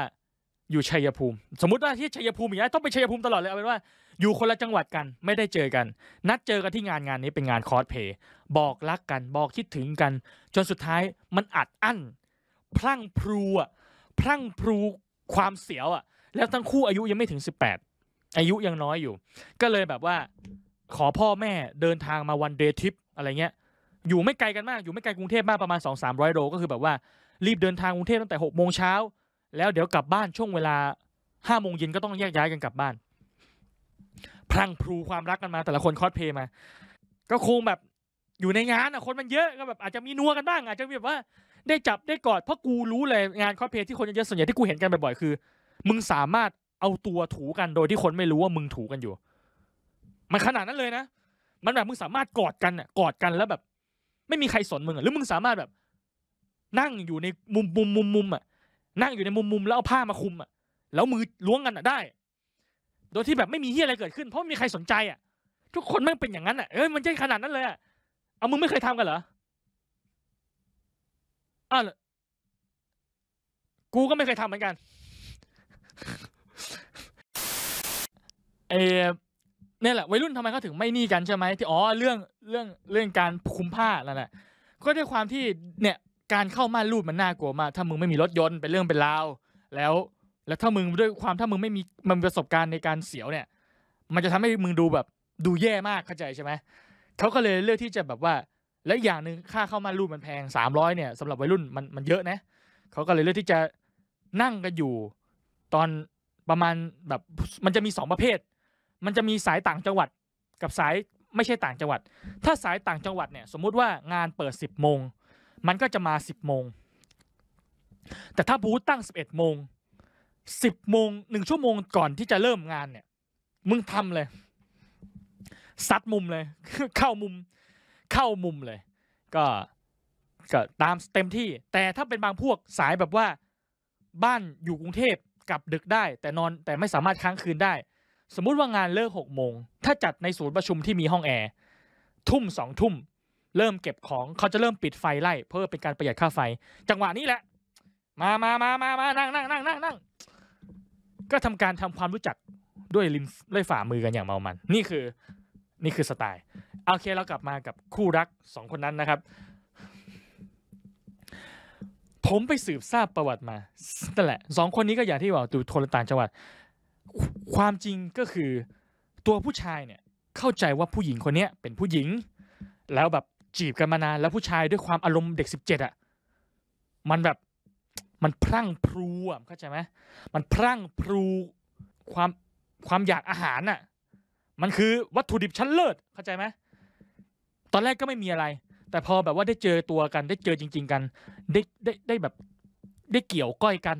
อยู่ชัยภูมิสมมุติว่าที่ชัยภูมิอย่างนี้ต้องไปชัยภูมิตลอดเลยเอาเป็นว่าอยู่คนละจังหวัดกันไม่ได้เจอกันนัดเจอกันที่งานนี้เป็นงานคอสเพย์บอกรักกันบอกคิดถึงกันจนสุดท้ายมันอัดอั้นพลั่งพรูความเสียวอ่ะแล้วทั้งคู่อายุยังไม่ถึง18อายุยังน้อยอยู่ก็เลยแบบว่าขอพ่อแม่เดินทางมาวันเดย์ทริปอะไรเงี้ยอยู่ไม่ไกลกันมากอยู่ไม่ไกลกรุงเทพมากประมาณ 200-300 โลก็คือแบบว่ารีบเดินทางกรุงเทพตั้งแต่6 โมงเช้าแล้วเดี๋ยวกลับบ้านช่วงเวลา 5 โมงเย็นก็ต้องแยกย้ายกันกลับบ้านพลังพลูความรักกันมาแต่ละคนคอสเพย์มาก็คงแบบอยู่ในงานอ่ะคนมันเยอะก็แบบอาจจะมีนัวกันบ้างอาจจะแบบว่าได้จับได้กอดเพราะกูรู้เลยงานคอสเพย์ที่คนเยอะส่วนใหญ่ที่กูเห็นกันบ่อยๆคือมึงสามารถเอาตัวถูกันโดยที่คนไม่รู้ว่ามึงถูกันอยู่มันขนาดนั้นเลยนะมันแบบมึงสามารถกอดกันอ่ะกอดกันแล้วแบบไม่มีใครสนมึงอ่ะหรือมึงสามารถแบบนั่งอยู่ในมุมอ่ะนั่งอยู่ในมุมแล้วเอาผ้ามาคุมอ่ะแล้วมือล้วงกันอ่ะได้โดยที่แบบไม่มีเหี้ยอะไรเกิดขึ้นเพราะไม่มีใครสนใจอ่ะทุกคนแม่งเป็นอย่างนั้นอ่ะเอ้ยมันใช่ขนาดนั้นเลยอ่ะเอามึงไม่เคยทำกันเหรออ้าวกูก็ไม่เคยทำเหมือนกันเนี่ยแหละวัยรุ่นทำไมเขาถึงไม่นี่กันใช่ไหมที่อ๋อเรื่องการคุมผ้านั่นแหละก็ด้วยความที่เนี่ยการเข้าม่านรูดมันน่ากลัวมากถ้ามึงไม่มีรถยนต์เป็นเรื่องเป็นราวแล้วถ้ามึงด้วยความถ้ามึงไม่มีมันประสบการณ์ในการเสียวเนี่ยมันจะทำให้มึงดูแบบดูแย่มากเข้าใจใช่ไหมเขาก็เลยเลือกที่จะแบบว่าและอย่างหนึ่งค่าเข้าม่านรูดมันแพง300เนี่ยสำหรับวัยรุ่นมันเยอะนะเขาก็เลยเลือกที่จะนั่งกันอยู่ตอนประมาณแบบมันจะมี2ประเภทมันจะมีสายต่างจังหวัดกับสายไม่ใช่ต่างจังหวัดถ้าสายต่างจังหวัดเนี่ยสมมุติว่างานเปิด10 โมงมันก็จะมา10 โมงแต่ถ้าบูธตั้ง11 โมง10 โมง1 ชั่วโมงก่อนที่จะเริ่มงานเนี่ยมึงทำเลยซัดมุมเลยเข้ามุมเลยก็ตามเต็มที่แต่ถ้าเป็นบางพวกสายแบบว่าบ้านอยู่กรุงเทพกลับดึกได้แต่ไม่สามารถค้างคืนได้สมมุติว่างานเลิก6 โมงถ้าจัดในศูนย์ประชุมที่มีห้องแอร์2 ทุ่มเริ่มเก็บของเขาจะเริ่มปิดไฟไล่เพื่อเป็นการประหยัดค่าไฟจังหวะนี้แหละมานั่งก็ทำการทำความรู้จักด้วยริมด้วยฝ่ามือกันอย่างเมามันนี่คือสไตล์โอเคเรากลับมากับคู่รัก2คนนั้นนะครับผมไปสืบทราบประวัติมานั่นแหละ2คนนี้ก็อย่างที่บอกอยู่คนต่างจังหวัดความจริงก็คือตัวผู้ชายเนี่ยเข้าใจว่าผู้หญิงคนนี้เป็นผู้หญิงแล้วแบบจีบกันมานานแล้วผู้ชายด้วยความอารมณ์เด็ก17อ่ะมันแบบมันพรั่งพรูอ่ะเข้าใจไหมมันพรั่งพรูความอยากอาหารอ่ะมันคือวัตถุดิบชั้นเลิศเข้าใจไหมตอนแรกก็ไม่มีอะไรแต่พอแบบว่าได้เจอตัวกันได้เจอจริงๆกันได้แบบได้เกี่ยวก้อยกัน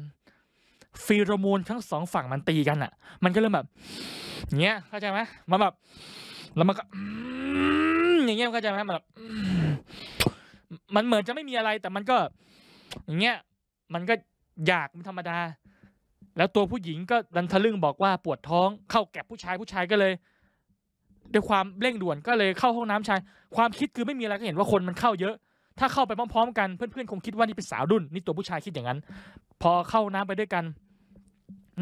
ฟีโรโมนทั้ง2 ฝั่งมันตีกันอ่ะมันก็เริ่มแบบเงี้ยเข้าใจไหมมันแบบแล้วมันก็อย่างเงี้ยเข้าใจไหมมันแบบมันเหมือนจะไม่มีอะไรแต่มันก็อย่างเงี้ยมันก็อยากมันธรรมดาแล้วตัวผู้หญิงก็ดันทะลึ่งบอกว่าปวดท้องเข้าแก็บผู้ชายก็เลยด้วยความเร่งด่วนก็เลยเข้าห้องน้ำชายความคิดคือไม่มีอะไรก็เห็นว่าคนมันเข้าเยอะถ้าเข้าไปพร้อมๆกันเพื่อนๆคงคิดว่านี่เป็นสาวดุนนี่ตัวผู้ชายคิดอย่างนั้นพอเข้าน้ำไปด้วยกัน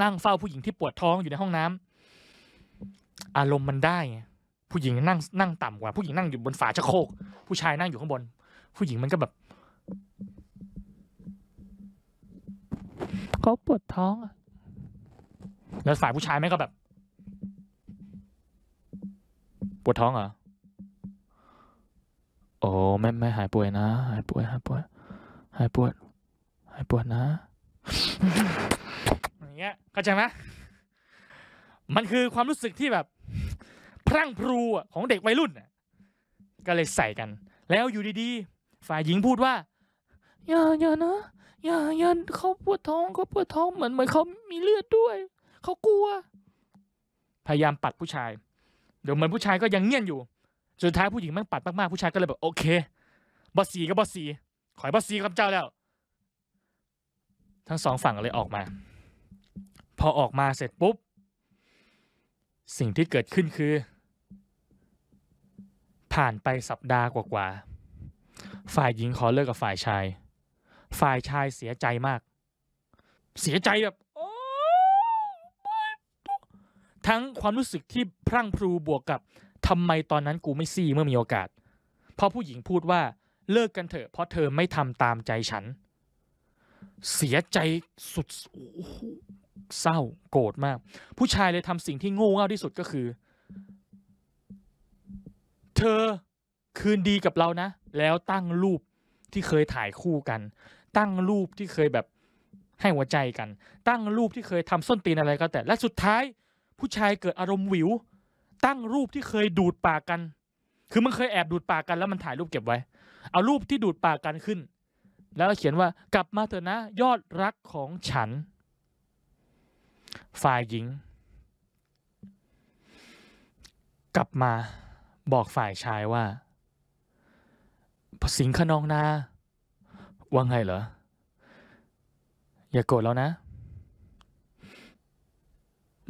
นั่งเฝ้าผู้หญิงที่ปวดท้องอยู่ในห้องน้ำอารมณ์มันได้ผู้หญิงนั่งต่ำกว่าผู้หญิงนั่งอยู่บนฝาชักโครกผู้ชายนั่งอยู่ข้างบนผู้หญิงมันก็แบบเขาปวดท้องแล้วฝ่ายผู้ชายแม่ก็แบบปวดท้องเหรอโอ้แม่หายป่วยนะหายปวดนะอย่างเงี้ยเข้าใจไหมมันคือความรู้สึกที่แบบพรั่งพรูของเด็กวัยรุ่นก็เลยใส่กันแล้วอยู่ดีๆฝ่ายหญิงพูดว่าอย่านะอย่าเขาปวดท้องเหมือนเขามีเลือดด้วยเขากลัวพยายามปัดผู้ชายเดี๋ยวเหมือนผู้ชายก็ยังเงียบอยู่สุดท้ายผู้หญิงแม่งปัดมากๆผู้ชายก็เลยแบบโอเคบอสซีขอยบอสซีกับเจ้าแล้วทั้ง2 ฝั่งเลยออกมาพอออกมาเสร็จปุ๊บสิ่งที่เกิดขึ้นคือผ่านไปสัปดาห์กว่าๆฝ่ายหญิงขอเลิกกับฝ่ายชายเสียใจมากเสียใจแบบทั้งความรู้สึกที่พรั่งพรูบวกกับทำไมตอนนั้นกูไม่ซี่เมื่อมีโอกาสเพราะผู้หญิงพูดว่าเลิกกันเถอะเพราะเธอไม่ทำตามใจฉันเสียใจสุดเศร้าโกรธมากผู้ชายเลยทำสิ่งที่โง่เง่าที่สุดก็คือเธอคืนดีกับเรานะแล้วตั้งรูปที่เคยถ่ายคู่กันตั้งรูปที่เคยแบบ ให้หัวใจกันตั้งรูปที่เคยทำส้นตีนอะไรก็แต่และสุดท้ายผู้ชายเกิดอารมณ์วิวตั้งรูปที่เคยดูดปากกันคือมันเคยแอบดูดปากกันแล้วมันถ่ายรูปเก็บไว้เอารูปที่ดูดปากกันขึ้นแล้วเขียนว่ากลับมาเถอะนะยอดรักของฉันฝ่ายหญิงกลับมาบอกฝ่ายชายว่าสิงขนองนาว่าไงเหรออย่าโกรธแล้วนะ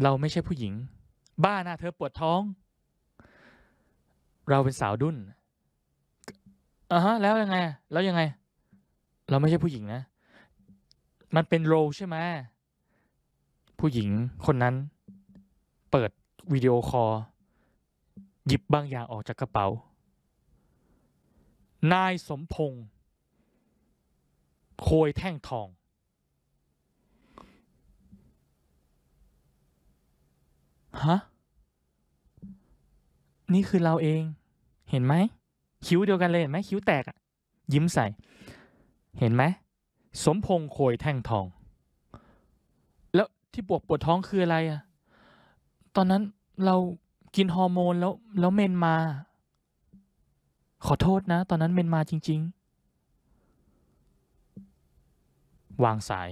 เราไม่ใช่ผู้หญิงบ้านะเธอปวดท้องเราเป็นสาวดุ้นอ่ะฮะแล้วยังไงแล้วยังไงเราไม่ใช่ผู้หญิงนะมันเป็นโรลใช่ไหมผู้หญิงคนนั้นเปิดวิดีโอคอลหยิบบางอย่างออกจากกระเป๋านายสมพงษ์โคยแท่งทองฮะนี่คือเราเองเห็นไหมคิ้วเดียวกันเลยเห็นไหมคิ้วแตกอ่ะยิ้มใส่เห็นไหมสมพงษ์โคยแท่งทองแล้วที่ปวดท้องคืออะไรอ่ะตอนนั้นเรากินฮอร์โมนแล้วเมนมาขอโทษนะตอนนั้นเมนมาจริงๆวางสาย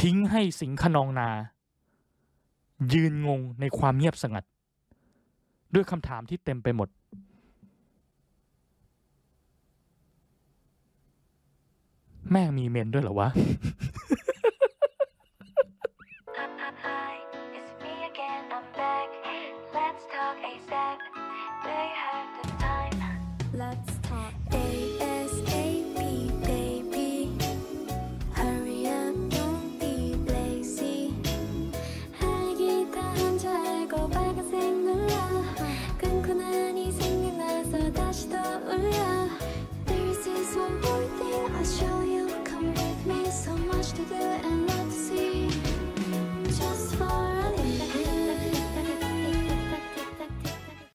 ทิ้งให้สิงขนองนายืนงงในความเงียบสงัดด้วยคำถามที่เต็มไปหมดแม่งมีเมนด้วยเหรอวะ Let's talk ASAP baby Hurry up don't be lazy 알기다 한줄 알고 빨간색 눌러 끊고 나니 생각나서 다시 떠올려 This is one more thing I show